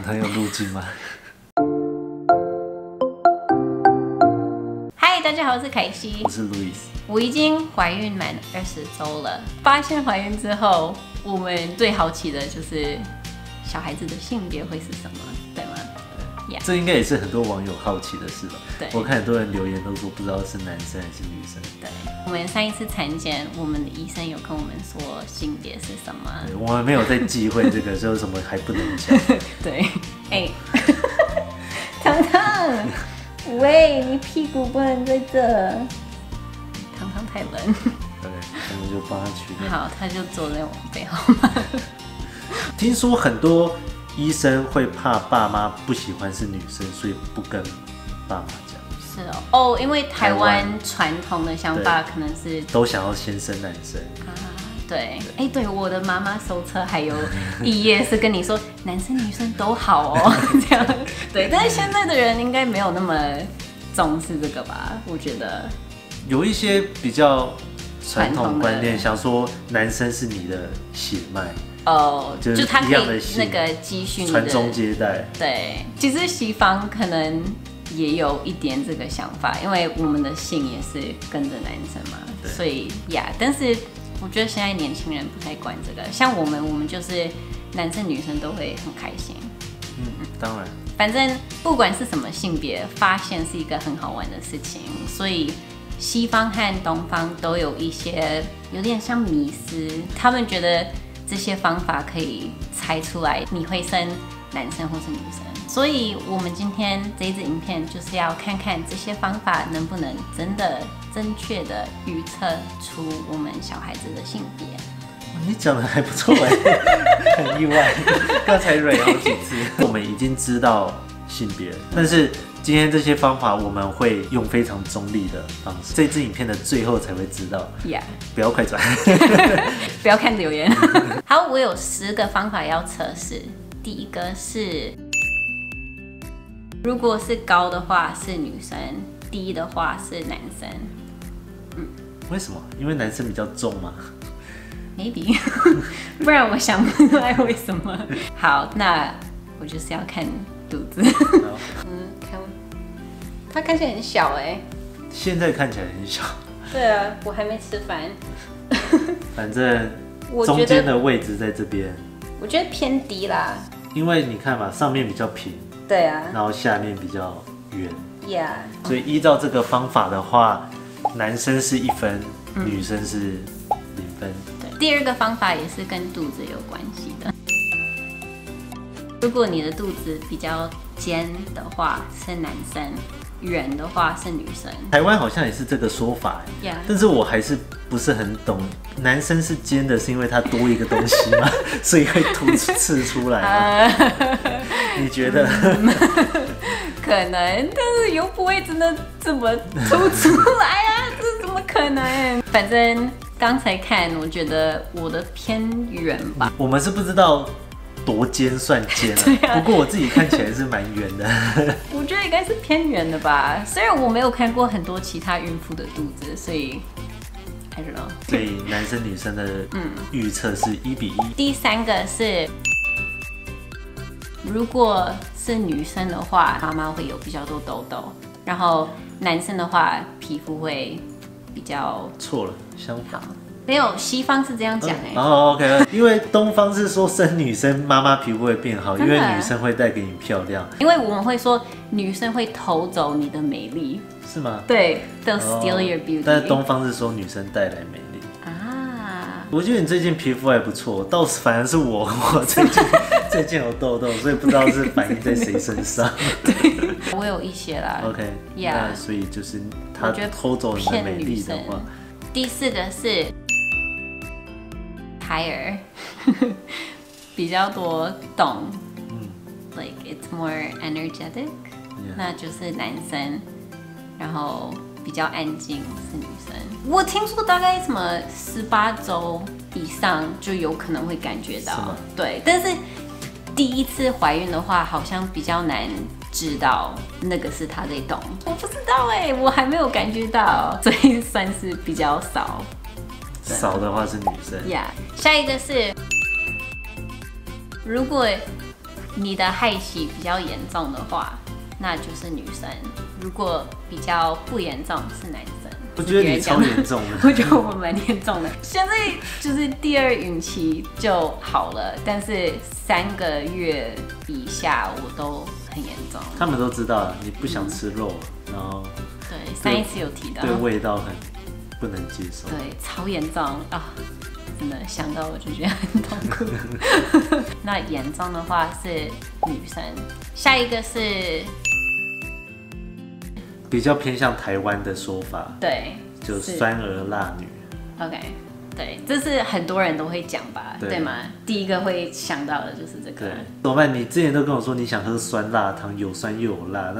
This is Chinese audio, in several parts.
常常有路径吗？嗨，大家好，我是凯西，我是 Louis。我已经怀孕满20周了。发现怀孕之后，我们最好奇的就是小孩子的性别会是什么，对吗？ Yeah. 这应该也是很多网友好奇的事吧？对，我看很多人留言都说不知道是男生还是女生。对，我们上一次产检，我们的医生有跟我们说性别是什么。我们没有在忌讳这个，说什么还不能讲。对，哎、欸，糖糖，喂，你屁股不能在这。糖糖太冷。对，我们就帮他取。好，他就坐在我背后嘛。听说很多。 医生会怕爸妈不喜欢是女生，所以不跟爸妈讲。是哦，哦，因为台湾传统的想法可能是都想要先生男生啊。对，哎，对，我的妈妈手册还有一页是跟你说男生女生都好哦，这样。对，但是现在的人应该没有那么重视这个吧？我觉得有一些比较传统观念，想说男生是你的血脉。 哦， 就他可以那个积蓄传宗接代。对，其实西方可能也有一点这个想法，因为我们的姓也是跟着男生嘛，所以呀， yeah, 但是我觉得现在年轻人不太管这个，像我们就是男生女生都会很开心。嗯，当然。反正不管是什么性别，发现是一个很好玩的事情，所以。 西方和东方都有一些有点像迷思，他们觉得这些方法可以猜出来你会生男生或是女生，所以我们今天这一支影片就是要看看这些方法能不能真的正确的预测出我们小孩子的性别。你讲的还不错哎，很意外，刚才蕊好几次。我们已经知道性别，但是。 今天这些方法我们会用非常中立的方式，这支影片的最后才会知道。Yeah， 不要快转，不要看留言。好，我有10个方法要测试。第一个是，如果是高的话是女生，低的话是男生。嗯，为什么？因为男生比较重吗？ Maybe， 不然我想不出来为什么。好，那我就是要看肚子。嗯。 它看起来很小哎、欸，现在看起来很小。对啊，我还没吃饭。反正中间的位置在这边，我觉得偏低啦。因为你看嘛，上面比较平，对啊，然后下面比较圆。Yeah。所以依照这个方法的话，男生是1分，女生是0分。对，第2个方法也是跟肚子有关系的。如果你的肚子比较尖的话，是男生。 圆的话是女生，台湾好像也是这个说法， Yeah. 但是我还是不是很懂。男生是尖的，是因为他多一个东西吗？所以会突刺出来吗？你觉得？可能，但是又不会真的这么突出来啊，这怎么可能？反正刚才看，我觉得我的偏圆吧。我们是不知道。 多尖算尖啊！不过我自己看起来是蛮圆的。我觉得应该是偏圆的吧，虽然我没有看过很多其他孕妇的肚子，所以 I don't know。所以男生女生的预测是1比1。第3个是，如果是女生的话，妈妈会有比较多痘痘，然后男生的话皮肤会比较错了，相反。 没有，西方是这样讲哎、欸。哦、oh, ，OK， 因为东方是说生女生妈妈皮肤会变好，因为女生会带给你漂亮。因为我们会说女生会偷走你的美丽，是吗？对 ，they'll steal your beauty。但是东方是说女生带来美丽啊。我觉得你最近皮肤还不错，倒是反而是我最近有痘痘，所以不知道是反映在谁身上。对，我有一些啦。OK， 那所以就是他偷走你的美丽的话，第4个是。 Higher， 比较多动，like it's more energetic， 那就是男生，然后比较安静是女生。我听说大概什么18周以上就有可能会感觉到，对。但是第一次怀孕的话，好像比较难知道那个是她在动，我不知道哎，我还没有感觉到，所以算是比较少。 少的话是女生。Yeah， 下一个是，如果你的害喜比较严重的话，那就是女生；如果比较不严重是男生。我觉得你超严重了，我觉得我蛮严重的。现在就是第二孕期就好了，但是3个月以下我都很严重。他们都知道了，你不想吃肉，然后对上一次有提到，对味道很不能接受，对超严重啊！真的想到我就觉得很痛苦。那严重的话是女生，下一个是。 比较偏向台湾的说法，对，就酸儿辣女。OK， 对，这是很多人都会讲吧， 对吗？第一个会想到的就是这个。对，怎么办？你之前都跟我说你想喝酸辣汤，有酸又有辣。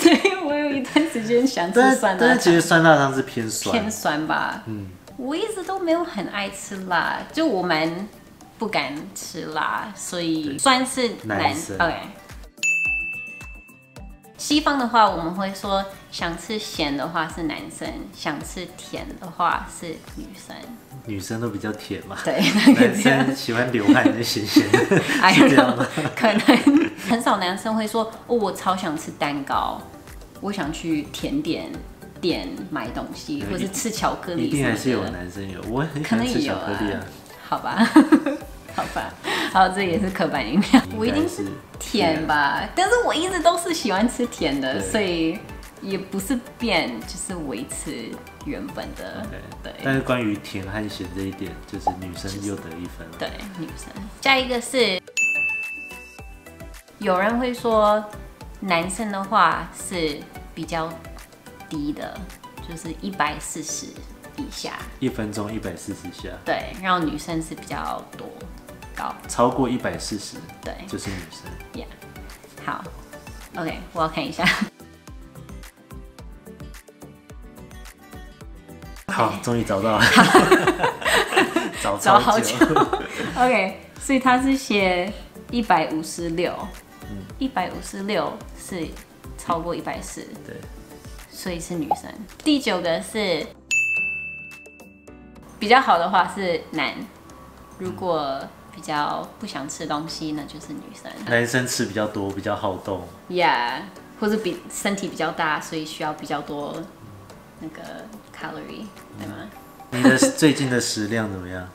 对，我有一段时间想吃酸辣汤，但其实酸辣汤是偏酸吧。嗯，我一直都没有很爱吃辣，就我蛮不敢吃辣，所以酸是男生。OK。 西方的话，我们会说想吃咸的话是男生，想吃甜的话是女生。女生都比较甜嘛，对，男生喜欢流汗就咸咸的，是这样吗？可能很少男生会说哦，我超想吃蛋糕，我想去甜点店买东西，或是吃巧克力。一定还是有男生有，我很喜欢吃巧克力啊。好吧。好吧，好，这也是刻板印象。我一定是甜吧，但是我一直都是喜欢吃甜的，所以也不是变，就是维持原本的。对。但是关于甜和咸这一点，就是女生又得一分了。对，女生。下一个是，有人会说男生的话是比较低的，就是140以下，1分钟140下。对，然后女生是比较多。 超过140，对，就是女生。Yeah， 好 ，OK， 我要看一下。好，终于找到了，找好久。OK， 所以他是写156，156是超过140，对，所以是女生。第9个是比较好的话是男，如果。 比较不想吃东西呢，就是女生。男生吃比较多，比较好动。Yeah， 或者比身体比较大，所以需要比较多那个 calorie， 对吗？你的最近的食量怎么样？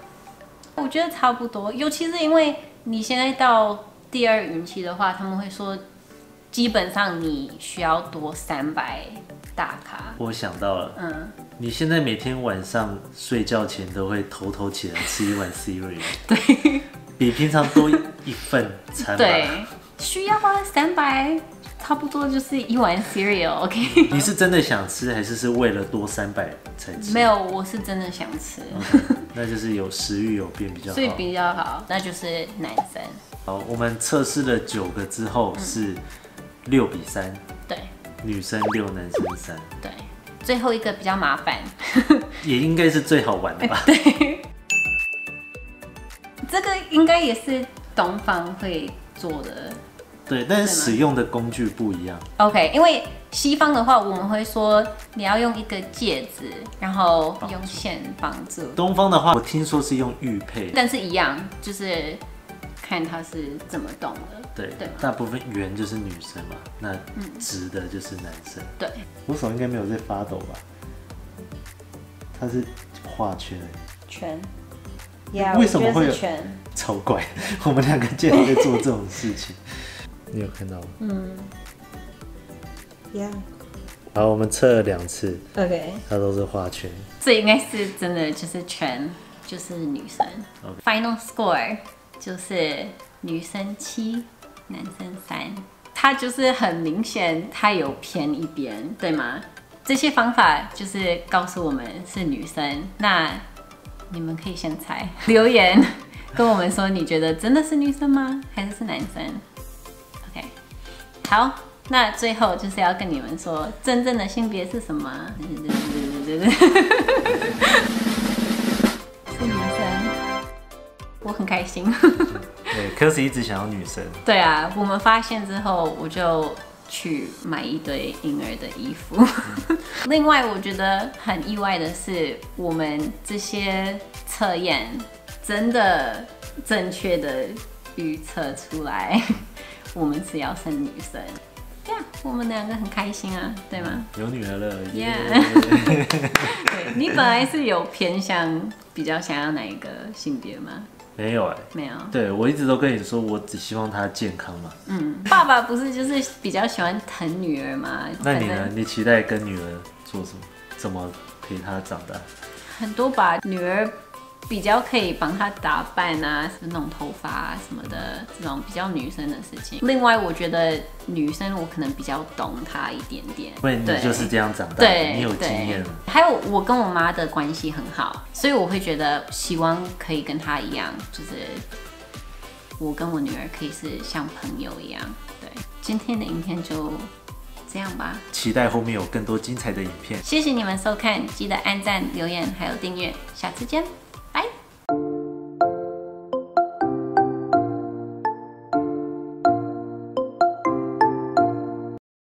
我觉得差不多，尤其是因为你现在到第二孕期的话，他们会说基本上你需要多300大卡。我想到了，嗯。 你现在每天晚上睡觉前都会偷偷起来吃一碗 cereal， 对，比平常多一份餐吧。对，需要啊，300差不多就是一碗 cereal。OK， 你是真的想吃，还是是为了多300才吃？没有，我是真的想吃。Okay, 那就是有食欲有变比较好，所以比较好，那就是男生。好，我们测试了9个之后是6比3，对，女生6，男生3，对。 最后一个比较麻烦，也应该是最好玩的吧？对，这个应该也是东方会做的。对，但是使用的工具不一样。OK， 因为西方的话，我们会说你要用一个戒指，然后用线绑住。东方的话，我听说是用玉佩，但是一样，就是看它是怎么动的。 对，对大部分圆就是女生嘛，那直的就是男生。对，我手应该没有在发抖吧？它是画圈，圈， yeah, 为什么会有圈？超怪，我们两个竟然在做这种事情，你有看到吗？嗯 ，Yeah。好，我们测了2次 ，OK， 它都是画圈，这应该是真的就是圈，就是女生。Okay. Final score 就是女生7。 男生3，他就是很明显，他有偏一边，对吗？这些方法就是告诉我们是女生。那你们可以先猜，留言跟我们说，你觉得真的是女生吗？还是男生 ？OK， 好，那最后就是要跟你们说，真正的性别是什么？是女生，我很开心。对，可是一直想要女生。对啊，我们发现之后，我就去买一堆婴儿的衣服。另外，我觉得很意外的是，我们这些测验真的正确的预测出来我们只要生女生。对啊，我们两个很开心啊，对吗？有女儿了 ，Yeah 对，你本来是有偏向比较想要哪一个性别吗？没有没有。对，我一直都跟你说，我只希望她健康嘛。嗯，爸爸不是就是比较喜欢疼女儿吗？那你呢？你期待跟女儿做什么？怎么陪她长大？很多吧，女儿比较可以帮她打扮啊，弄头发啊什么的，这种比较女生的事情。另外，我觉得女生我可能比较懂她一点点，因为你就是这样长大，对，你有经验。还有我跟我妈的关系很好，所以我会觉得希望可以跟她一样，就是我跟我女儿可以是像朋友一样。对，今天的影片就这样吧，期待后面有更多精彩的影片。谢谢你们收看，记得按赞、留言还有订阅，下次见。